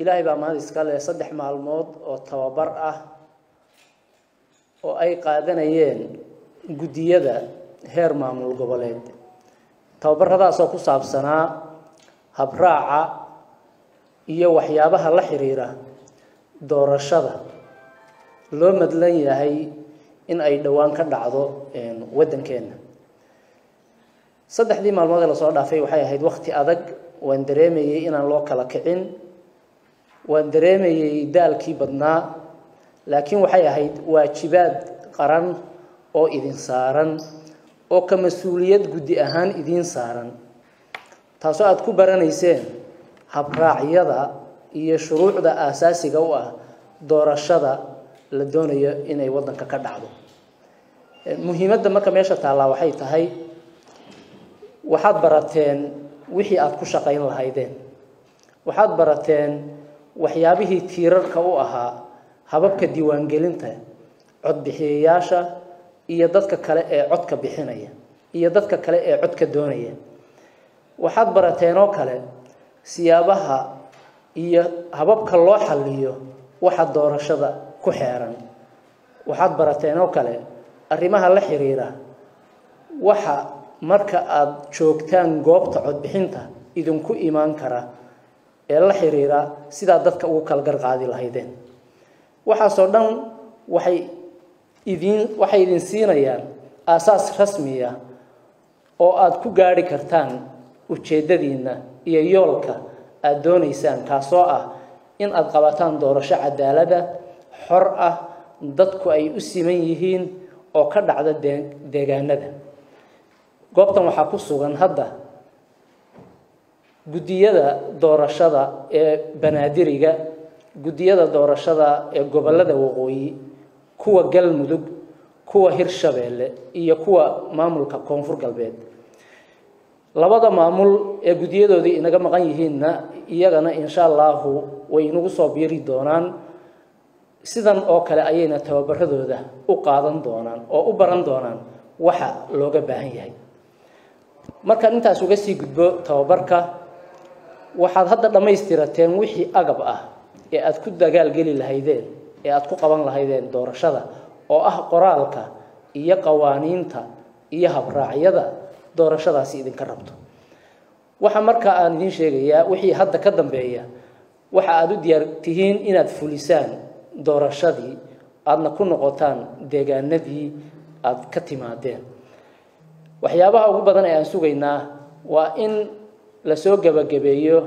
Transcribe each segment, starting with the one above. إلهي بأمان إسكالي صدح مع الموت وطوابرأة وأي قادنيين قدية هير معمول قبلين طوابر هذا أسوكو صابسنا هبراعة إيو وحيابها اللحريرة دور الشدة لو مدلن يهي إن أي دوان كان دعضو ودن كينا صدح دي مع الموت لصورة فيه وحي هيد وقت أدق وان دريمي إن اللوكا لكعين وان دريمي دالكي بدنا لكن وحي هيد واجبات قرن أو إذن سارن أو كمسؤوليات قد أهان إذن سارن تاسو aad ku baranaysan habraacyada iyo shuruucda asaasiga oo ah doorashada la doonayo inay wadanka ka dhacdo muhiimadda marka meesha taala waxay tahay waxaad barateen wixii aad ku shaqayn lahaydeen waxaad barateen waxyaabihii tiirarka u ahaa hababka diiwaan gelinta cod bixiyaasha iyo dadka kale ee codka bixinaya iyo dadka kale ee codka doonaya waxaad barateen oo kale siyaabaha iyo hababka loo xalliyo waxa doorashada ku xeeran waxaad barateen oo kale arrimaha la xiriira waxa marka aad joogtaan goobta codbixinta idin ku iimaan kara ee la xiriira sida dadka ugu kala garqaadi lahaydeen waxa soo dhan waxay idin siinayaan asaas rasmi ah oo aad ku gaari kartaan ujeedadiina iyo yoolka aad doonaysaan kaasoo ah in aad qabataan doorasho cadaalad ah xor ah dadku ay u siman yihiin oo ka dhacda deegaanada goobtan waxa ku sugan hadda gudiyada doorashada ee Banaadiriga gudiyada doorashada ee gobolada waqooyi kuwa Galmudug kuwa Hirshabeelle iyo kuwa maamulka Koonfur Galbeed labada maamul ee gudiyadoodii inaga maqan yihiinna iyagana insha Allah way inagu soo biiri doonaan sidan oo kale ayayna tababaradooda u qaadan doonaan oo u baran doonaan waxa looga baahan yahay marka intaas uga sii gudbo tababarka waxaad hadda dhameystirateen wixii agab ah ee aad ku dagaal gali lahaydeen ee aad ku qaban lahaydeen doorashada oo ah qoraalka iyo qawaaniinta iyo habraacyada doorashadaasi idin ka rabto waxa marka aan idin sheegayaa wixii hadda ka dambeeya waxa aad u diyaar tihiin inaad fulisaan doorashadii aadna ku noqotaan deegaanadii aad ka timaadeen waxyaabaha ugu badan ee aan sugaynaa waa in la soo gabagabeeyo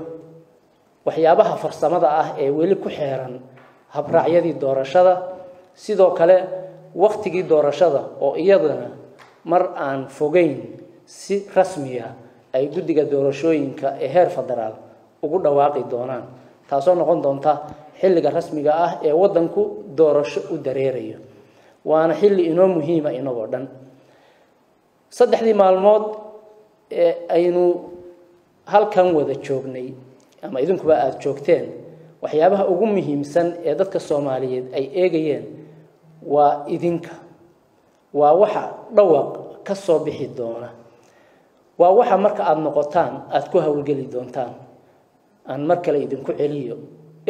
waxyaabaha farsamada ah ee weli ku xeeran habraacyadii doorashada sidoo kale waqtigii doorashada oo iyadana mar aan fogeyn si rasmiya ay gudiga doorashooyinka ee heer federaal ugu dhawaaqi doonaan taasoo noqon doonta xilliga rasmiga ah ee wadanku doorasho u dareerayo waana xilli inoo muhiim ah inoo dhan saddexdii maalmood ee aynu halkan wada joognay ama idinkuba aad joogteen waxyaabaha ugu muhiimsan ee dadka Soomaaliyeed ay eegayeen waa idinka waa waxa dhawaaq ka soo bixi doona waa waxa marka aad noqotaan aad ku hawlgeli doontaan aan marka la idin ku celiyo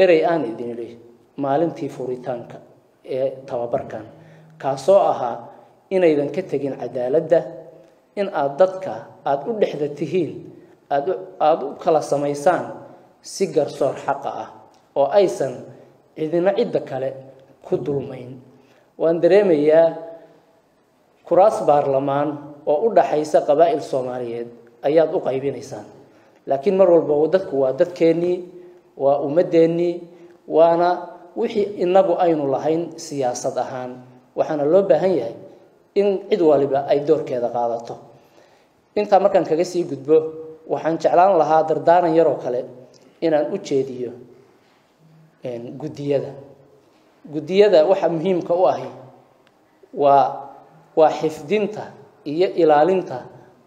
erey aan idin leeyahay maalintii furitaanka ee tababarkan kaasoo ahaa inaydan ka tagin cadaaladda in aad dadka aad u dhexda tihiin aad u kala samaysaan si garsoor xaq ah oo aysan idina cid kale ku dulmayn waan dareemayaa kuraas baarlamaan oo u dhaxaysa qabaa'il Soomaaliyeed ayaad u qaybinaysaan laakiin mar walba dadku waa dadkeenii waa ummadeenii waana wixii inagu aynu lahayn siyaasad ahaan waxana loo baahan yahay in cid waliba ay doorkeeda qaadato inta markan kaga sii gudbo waxaan jeclaan lahaa dardaaran yar oo kale inaan u jeediyo gudiyada waxa muhiimka u ah waa xifdinta iyo ilaalinta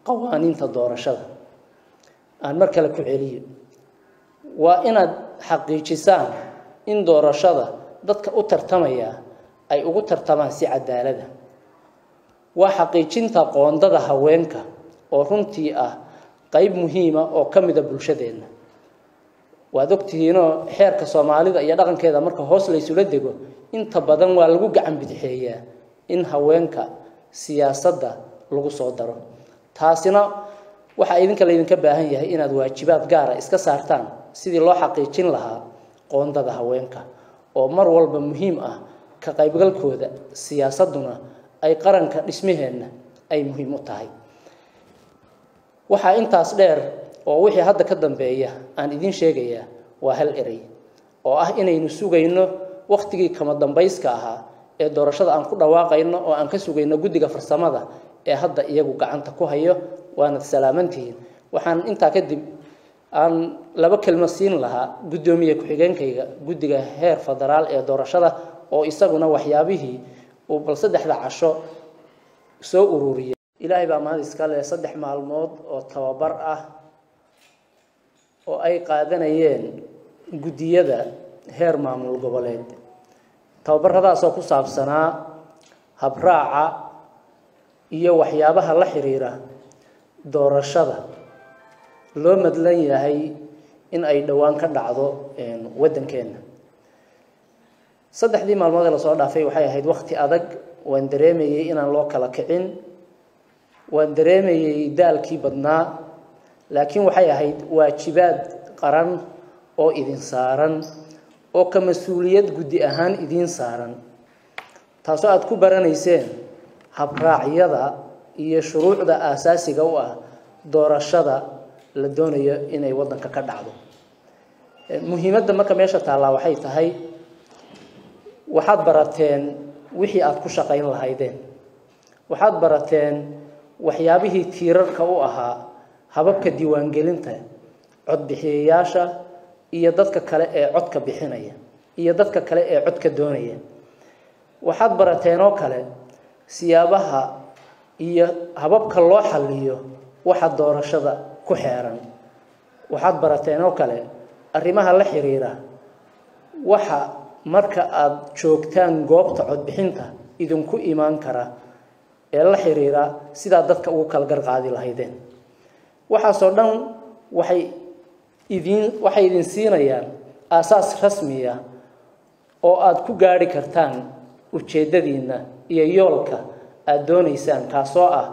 qawaaniinta doorashada aan mar kale ku celiyo waa inaad xaqiijisaan in doorashada dadka u tartamaya ay ugu tartamaan si cadaalad ah waa xaqiijinta qoondada haweenka oo runtii ah qayb muhiim ah oo kamid ah bulshadeena وأذكتينه حركة صومالية يدرن كذا مركه حصل يسولده جو إن تبادن والجو جعم بدحية إن هوانك سياسة ده لغو صادره تحسنا وحايدين كلايدين كباهية إن أدوات شباب جارة إسك سارتان سيد الله حقيقين لها قاندا ده هوانك ومر والب مهمة كقريب الكود سياسة دنا أي قرن كاسمهن أي مهمة تاعي وحاين تصدر ووحي هذا كذا بيا أن إذن شيء وهل إري وأه إن ينسوق إنه وقت جي كم ضم بيس كها الدراسات عن كل واقع إنه وعن كسوق إنه جد جفر سماده هذا يجوك عن تكوهية وأنا سلامتين وحن أنت كذب عن لبك المصين لها جدهم يكحجن كي جد جهير فدرال الدراسات أو يستغنى وحيابه وبالصدق لعشاء سوء رورية إلهي بعمر إسكال صدق مع الموت والتوابرة oo ay qaadanayeen gudiyada heer maamul goboleed tababaradaas oo ku saabsanaa habraaca iyo waxyaabaha la xiriira doorashada loo madlan yahay in ay dhawaan ka dhacdo wadankeena saddexdii maalmood ee la soo dhaafay waxay ahayd waqti adag waan dareemayay inaan loo kala kicin waan dareemayay daalkii badnaa لكن waxay ahayd waajibaad qaran oo idin saaran oo ka masuuliyad gudi ahaan idin saaran taas oo aad ku baranayseen habraacyada iyo shuruucda asaasiga u ah doorashada la doonayo inay wadanka ka dhacdo muhiimadda marka meesha taala waxay tahay waxaad barateen wixii aad ku shaqayn lahaydeen waxaad barateen waxyaabihii tiirarka u ahaa hababka diiwaan gelinta cod bixiyaasha iyo dadka kale ee codka bixinaya iyo dadka kale ee codka doonaya waxaad barateen oo kale siyaabaha iyo hababka loo xalliyo waxa doorashada ku xeeran waxaad barateen oo kale arrimaha la xiriira waxa marka aad joogtaan goobta cod bixinta idinku iimaan kara ee la xiriira sida dadka ugu kala garqaadi lahaydeen waxaasoo dhan waxay idin siinayaan asaas rasmi ah oo aad ku gaari kartaan ujeedadiina iyo yoolka aad doonaysaan kaasoo ah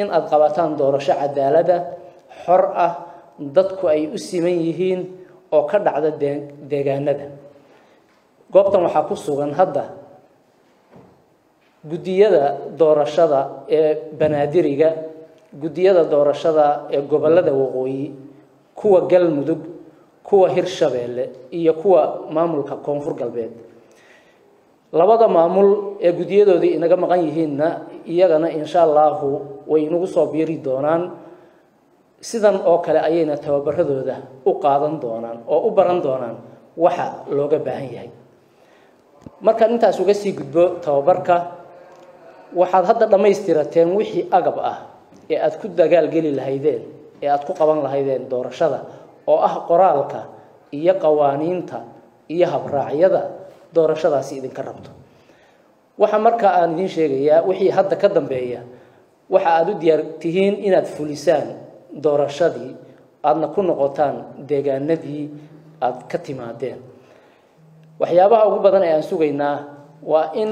in aad qabataan doorasho cadaalad ah xor ah dadku ay u siman yihiin oo ka dhacda deegaanada goobtan waxaa ku sugan hadda gudiyada doorashada ee banaadiriga gudiyada doorashada ee gobolada waqooyi kuwa galmudug kuwa hirshabeelle iyo kuwa maamulka koonfur galbeed labada maamul ee gudiyadoodii inaga maqan yihiinna iyagana insha Allah way inagu soo biiri doonaan sidan oo kale ayayna tababaradooda u qaadan doonaan oo u baran doonaan waxa looga baahan yahay marka intaas uga sii gudbo tababarka waxaad hadda dhameystirateen wixii agab ah aad ku dagaal gali lahaydeen ee aad ku qaban lahaydeen doorashada oo ah qoraalka iyo qawaaniinta iyo habraacyada doorashadaasi idin ka rabto waxa marka aan idin sheegayaa wixii hadda ka dambeeya waxa aad u diyaar tihiin inaad fulisaan doorashadii aadna ku noqotaan deegaanadii aad ka timaadeen waxyaabaha ugu badan ee aan sugaynaa waa in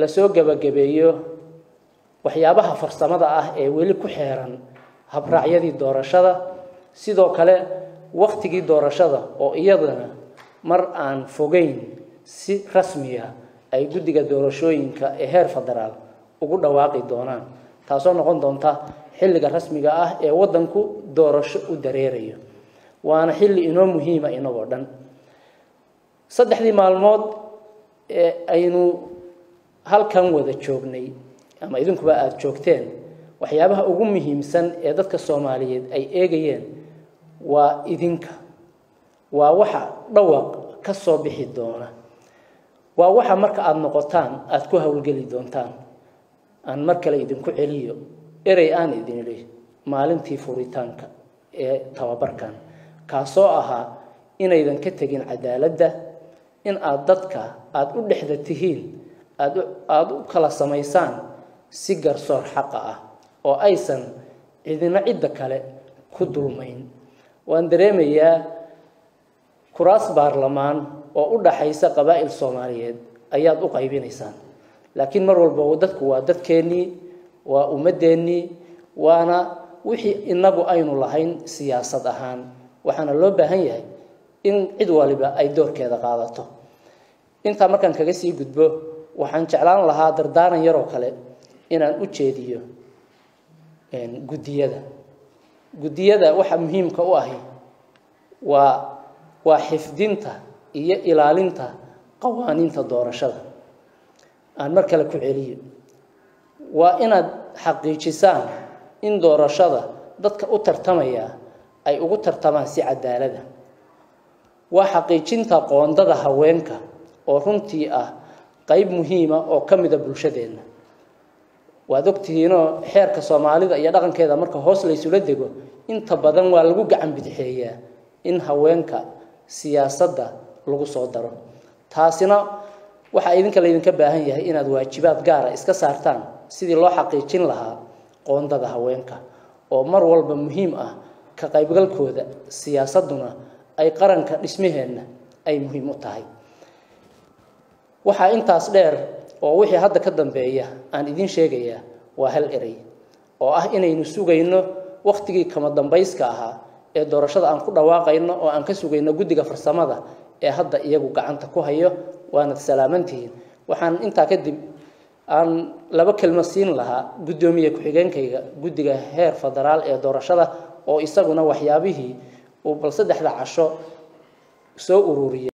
la soo gabagabeeyo waxyaabaha farsamada ah ee weli ku xeeran habraacyadii doorashada sidoo kale waqtigii doorashada oo iyadana mar aan fogeyn si rasmi ah ay gudiga doorashooyinka ee heer federaal ugu dhawaaqi doonaan taasoo noqon doonta xilliga rasmiga ah ee wadanku doorasho u dareerayo waana xilli inoo muhiima inagoo dhan saddexdii maalmood ee aynu halkan wada joognay ama idinkuba aad joogteen waxyaabaha ugu muhiimsan ee dadka Soomaaliyeed ay eegayeen waa idinka waa waxa dhawaq ka soo bixi doona waa waxa marka aad noqotaan aad ku hawlgeli doontaan aan mar kale idinku celiyo erey aan idin leeyahay maalintii furitaanka ee tababarkan kaasoo ahaa inaydan ka tagin cadaaladda in aad dadka aad u dhexda tihiin aad u kala samaysaan si garsoor xaq ah oo aysan idina cid kale ku dulmayn waan dareemayaa كراس برلمان وأود حيسا قبائل الصوماليين أياد أقايبين إنسان لكن مروا البعودات كوادات كني وأمدني وأنا وحي النبو أين اللهين سياسة هان وحنا اللبة هي إن عدوالي بأي دور كذا قاضته إن تامر كان كجسي جدبه وحن شعلان لها دردارا يروك عليه إن أوتشيديه إن جدية ده وح مهم كواهي وحفظينته إلالينته قوانينته دورشده أنا مركلك عليه وإن حقيقي سان إن دورشده ضدك أترتمية أي أترتمان سعدالة ده وحقيقينته قوانده هوينك ورنتي قيب مهمة أو كم ده بلشدين وذكتي إنه حركة صومالية يدعون كذا مركب حصل يسولدكوا إن تبادن والجوج عم بتحيا إن هوانك سياسة ده لغو صدره تحسنا وحايدين كلايدين كباهية إن أدوات شباب جارة إسكسرتان سيد الله حقيقين لها قاندا ده هوانك ومر والب مهمة كقيب الكود سياسة دنا أي قرن كاسمهن أي مهم تاعي وحاين تصدر ووحي هذا كذا بيا أن يدين شيء جيا وهل إري وأه إنه ينسوق إنه وقت جي كم دنبايس كها الدراسات عن كل واقع إنه وعن كسوق إنه جد جفر سماده هذا يجو عن تكوهيه وأنا سلامنتين وحن أنت كذب عن لبك المصين لها جد يومية كحجان كي جد جهير فدرال الدراسات أو يسقون وحيابه وبلصد حدا عشاء سو أورورية.